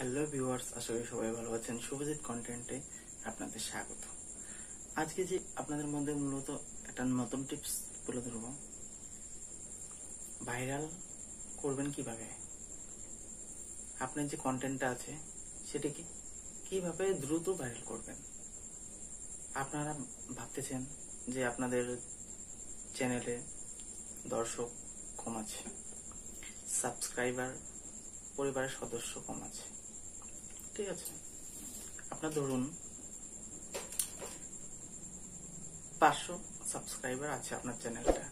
Hello viewers आशा करी सबाई भालो आछेन। शुभजित कन्टेंटे आपनादेर स्वागत। आज के आपनादेर मध्य मूलत एकटा नतुन टिप्स तुले धरब, भाइरल करबेन किभाबे, आपनार जे कन्टेंटटा आछे सेटाके किभाबे द्रुत भाइरल करबेन। आपनारा भाबतेछेन जे आपनादेर चैनेले दर्शक कम आछे, सबस्क्राइबार परिवारेर सदस्य कम आछे, ठीक है। अपना धरुन 500 सबस्क्राइबर आछे आपनार चैनलटा,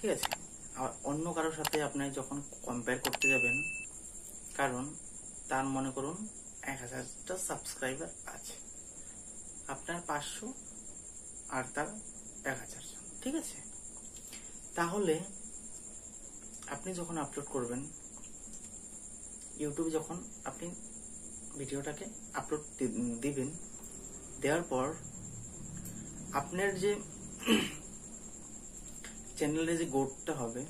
ठीक है। आर अन्य कारो साथे आपनि जखन कम्पेयर करते जाबेन, कारण तार मने करुन 1000टा सबस्क्राइबर आछे आपनार, 500 आर तार 1000, ठीक है। ताहले आपनि जखन अपलोड करबेन यूट्यूब, जखन आपनि ভিডিওটাকে আপলোড দিবেন, দেওয়ার পর আপনার যে চ্যানেলে যে গ্রোথটা হবে,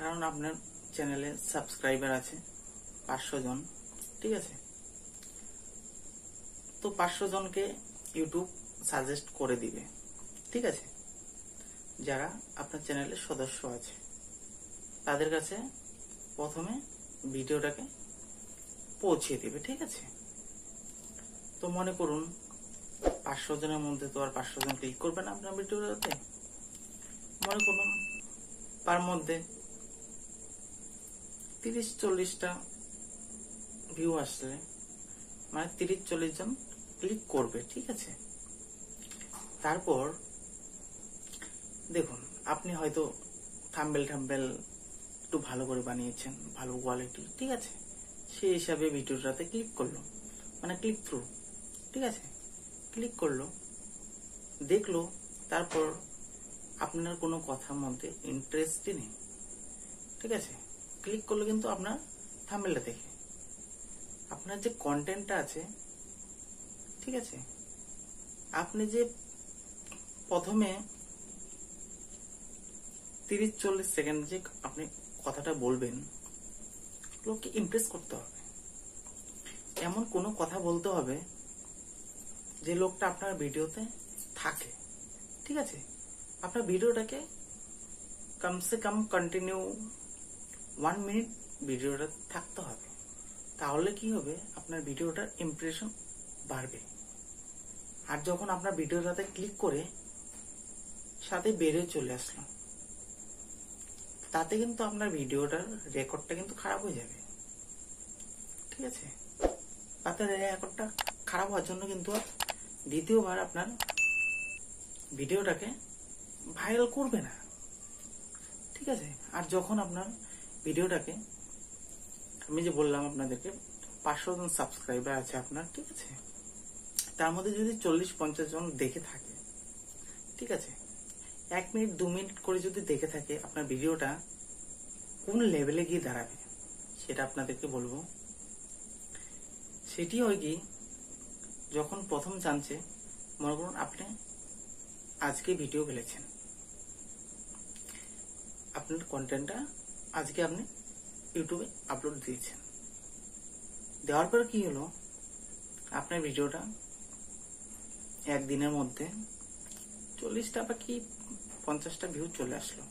কারণ আপনার চ্যানেলে সাবস্ক্রাইবার আছে 500 জন, ঠিক আছে। তো 500 জনকে ইউটিউব সাজেস্ট করে দিবে, ঠিক আছে, যারা আপনার চ্যানেলের সদস্য আছে। তাদের কাছে প্রথমে ভিডিওটাকে পৌঁছে দিবে, ঠিক আছে। তো মনে করুন 500 জনের মধ্যে তো আর 500 জন ক্লিক করবে না আপনার ভিডিওটাতে, মনে করুন তার মধ্যে 30-40টা ভিউ আসলে, মানে 30-40 জন ক্লিক করবে, ঠিক আছে। তারপর দেখুন আপনি হয়তো থাম্বনেল একটু ভালো করে বানিয়েছেন, ভালো কোয়ালিটি, ঠিক আছে, সেই হিসাবে ভিডিওটাতে ক্লিক করলো, মানে ক্লিক থ্রু, ঠিক আছে, ক্লিক করলো, দেখলো, তারপর আপনার কোনো কথার মধ্যে ইন্টারেস্টই নেই, ঠিক আছে, ক্লিক করলো কিন্তু আপনার থাম্বনেলটা দেখে, আপনার যে কন্টেন্টটা আছে, ঠিক আছে, আপনি যে প্রথমে 30-40 সেকেন্ড যে আপনি কথাটা বলবেন, लोक के इम्प्रेस करते हैं, एमन कोनो कथा बोलते हैं जे लोकटा आपनार भिडियोते थाके, ठीक आछे। आपनार भिडियोटाके कम से कम कंटिन्यू 1 मिनट भिडियोटा थाकते होबे, ताहले कि होबे आपनार भिडियोटार इम्प्रेशन बाड़बे। आर जखन आपनार भिडियोटाते क्लिक करे साथे बेरिये चले आसलो, ताते किन्तु आपनार भिडियोटार रेकर्डटा किन्तु खराब हो जाए, ठीक आछे। ताते रेकर्डटा खराब होवार जोन्नो किन्तु द्वितीयबार आपनार भिडियोटाके भाइरल करबे ना, ठीक आछे। आर जखन आपनार भिडियोटाके आमि जे बोललाम आपनादेरके 500 জন সাবস্ক্রাইবার আছে আপনার, ঠিক আছে, তার মধ্যে যদি 40-50 জন দেখে থাকে, ঠিক আছে, 1-2 মিনিট করে যদি দেখে থাকে, আপনার ভিডিওটা কোন লেভেলে গিয়ে দাঁড়াবে সেটা আপনাদেরকে বলবো। সেটি হয় কি, যখন প্রথম জানছে, মনে করুন আপনি আজকে ভিডিও ফেলেছেন, আপনার কন্টেন্টটা আজকে আপনি ইউটিউবে আপলোড দিয়েছেন, দেওয়ার পর কি হলো, আপনার ভিডিওটা একদিনের মধ্যে 40টা বা কি 50টা ভিউ চলে আসলো,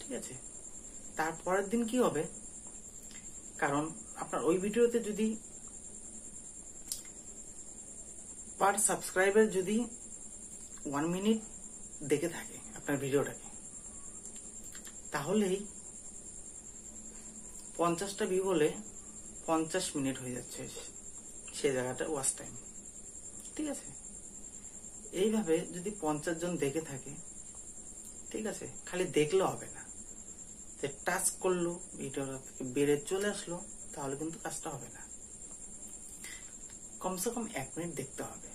ঠিক আছে। তারপরের দিন কি হবে, কারণ আপনার ওই ভিডিওতে যদি পার সাবস্ক্রাইবার যদি 1 মিনিট দেখে থাকে আপনার ভিডিওটাকে, তাহলেই 50টা ভিউ হলে 50 মিনিট হয়ে যাচ্ছে সেই জায়গাটা ওয়াচ টাইম, ঠিক আছে। এইভাবে যদি 50 জন দেখে থাকে, ঠিক আছে, খালি দেখলে হবে না, যে টাচ করলো ভিডিওটা থেকে বেড়ে চলে আসলো, তাহলে কিন্তু কাজটা হবে না। কমসে কম 1 মিনিট দেখতে হবে,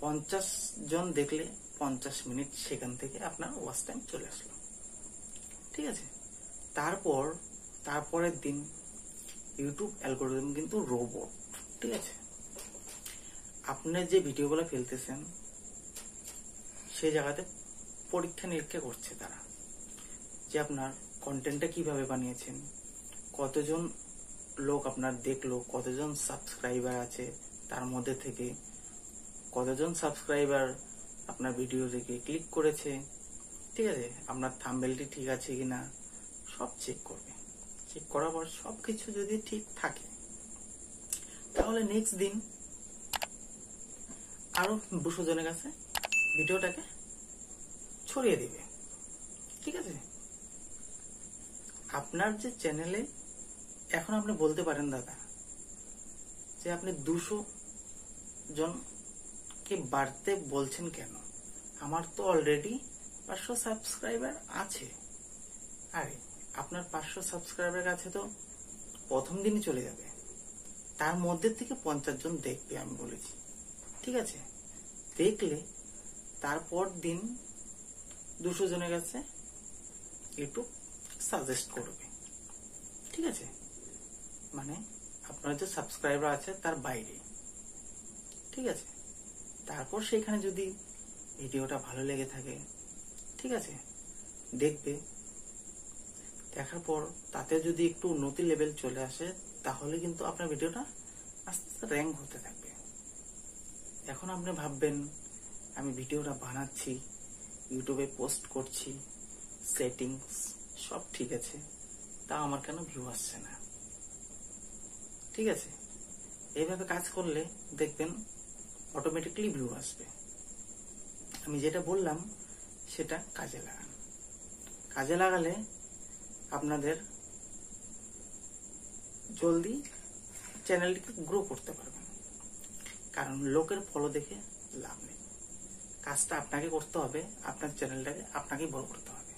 50 জন দেখলে 50 মিনিট সেখান থেকে আপনার ওয়াচ টাইম চলে আসলো, ঠিক আছে। তারপরের দিন ইউটিউব অ্যালগরিদম কিন্তু রোবট, ঠিক আছে। আপনার যে ভিডিওগুলো ফেলতেছেন সেই জায়গাতে পরীক্ষা নিরীক্ষা করছে তারা, যে আপনার কন্টেন্টটা কিভাবে বানিয়েছেন, কতজন लोक अपना देखलो कतजन सबसक्राइबार आछे तार मध्य थेके कतजन सबसक्राइबार अपना भिडियो देखे क्लिक करेछे ठीक आछे अपना थाम्बनेलटी ठीक आछे किना सब चेक करबे। चेक करार पर सबकिछु जदि ठीक थाके ताहले नेक्स्ट दिन आरो 200 जনের কাছে ভিডিওটাকে ছড়িয়ে দিবে ঠিক আছে। আপনার যে চ্যানেলে এখন আপনি বলতে পারেন দাদা যে আপনি 200 জন কে বাড়তে বলছেন কেন, আমার তো অলরেডি 500 সাবস্ক্রাইবার আছে। আরে আপনার 500 সাবস্ক্রাইবার কাছে তো প্রথম দিনই চলে যাবে, তার মধ্যে থেকে 50 জন দেখবে আমি বলেছি ঠিক আছে। দেখলে তারপর দিন 200 জনের কাছে একটু সাজেস্ট করবে ঠিক আছে। মানে আপনার যে সাবস্ক্রাইবার আছে তার বাইরে ঠিক আছে। তারপর সেখানে যদি ভিডিওটা ভালো লেগে থাকে ঠিক আছে দেখবে, দেখার পর তাতে যদি একটু উন্নতি লেভেল চলে আসে তাহলে কিন্তু আপনার ভিডিওটা আস্তে আস্তে র্যাঙ্ক হতে থাকবে। এখন আপনি ভাববেন আমি ভিডিওটা বানাচ্ছি ইউটিউবে পোস্ট করছি সেটিংস সব ঠিক আছে তা আমার কেন ভিউ আসছে না ঠিক আছে। এইভাবে কাজ করলে দেখবেন অটোমেটিক্যালি ভিউ আসবে। আমি যেটা বললাম সেটা কাজে লাগান, কাজে লাগালে আপনাদের জলদি চ্যানেলটিকে গ্রো করতে পারবেন। কারণ লোকের ফলো দেখে লাভ নেই, কাজটা আপনাকে করতে হবে, আপনার চ্যানেলটাকে আপনাকেই বড় করতে হবে,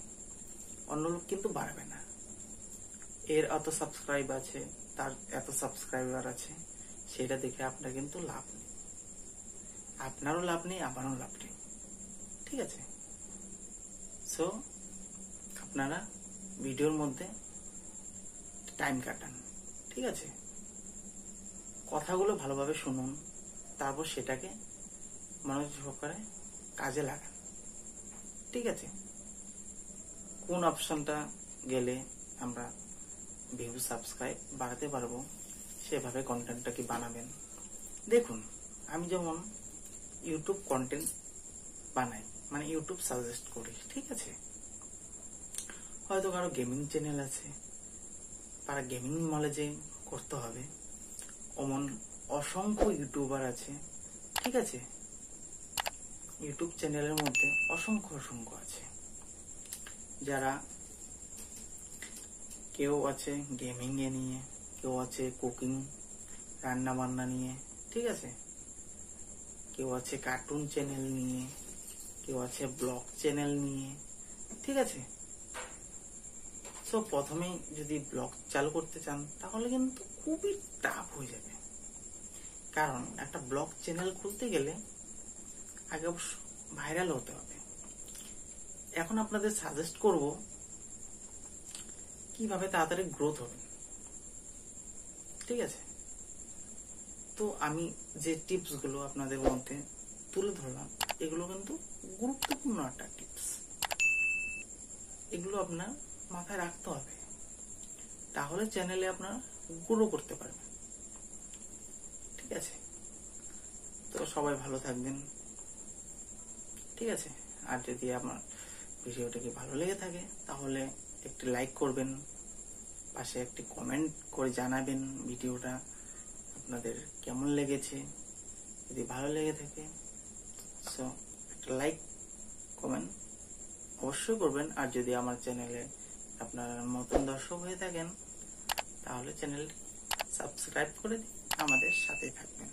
অন্য লোক কিন্তু বাড়বে না। এর এত সাবস্ক্রাইব আছে তার এত সাবস্ক্রাইবার আছে সেটা দেখে আপনার কিন্তু লাভ নেই, আপনারও লাভ নেই আমারও লাভ নেই ঠিক আছে। সো আপনারা ভিডিওর মধ্যে টাইম কাটান ঠিক আছে, কথাগুলো ভালোভাবে শুনুন তারপর সেটাকে মনোযোগ সহকারে কাজে লাগান ঠিক আছে। কোন অপশনটা গেলে আমরা ভিউ সাবস্ক্রাইব বাড়াতে পারবো সেভাবে কন্টেন্টটা কি বানাবেন। দেখুন আমি যেমন ইউটিউব কন্টেন্ট বানাই মানে ইউটিউব সাজেস্ট করি ঠিক আছে। হয়তো কারো গেমিং চ্যানেল আছে তারা গেমিং নলেজ করতে হবে, অমন অসংখ্য ইউটিউবার আছে ঠিক আছে। ইউটিউব চ্যানেলের মধ্যে অসংখ্য আছে, যারা কেউ আছে গেমিং এ নিয়ে, কেউ আছে কুকিং রান্না বান্না নিয়ে ঠিক আছে, কেউ আছে কার্টুন চ্যানেল নিয়ে, কেউ আছে ব্লগ চ্যানেল নিয়ে ঠিক আছে। সো প্রথমে যদি ব্লগ চালু করতে চান তাহলে কিন্তু খুবই টাফ হয়ে যাবে, কারণ একটা ব্লগ চ্যানেল খুলতে গেলে আগে অবশ্য ভাইরাল হতে হবে। এখন আপনাদের সাজেস্ট করব কিভাবে তাড়াতাড়ি গ্রোথ হবে ঠিক আছে। তো আমি যে টিপস গুলো আপনাদের মধ্যে তুলে ধরলাম এগুলো কিন্তু গুরুত্বপূর্ণ একটা টিপস, এগুলো আপনার মাথায় রাখতে হবে তাহলে চ্যানেলে আপনারা গ্রো করতে পারবেন ঠিক আছে। তো সবাই ভালো থাকবেন ঠিক আছে। আর যদি আমার ভিডিওটাকে ভালো লেগে থাকে তাহলে একটি লাইক করবেন, পাশে একটি কমেন্ট করে জানাবেন ভিডিওটা আপনাদের কেমন লেগেছে। যদি ভালো লেগে থাকে সো একটা লাইক কমেন্ট অবশ্যই করবেন। আর যদি আমার চ্যানেলে আপনার নতুন দর্শক হয়ে থাকেন তাহলে চ্যানেলটি সাবস্ক্রাইব করে দিন, আমাদের সাথেই থাকবেন।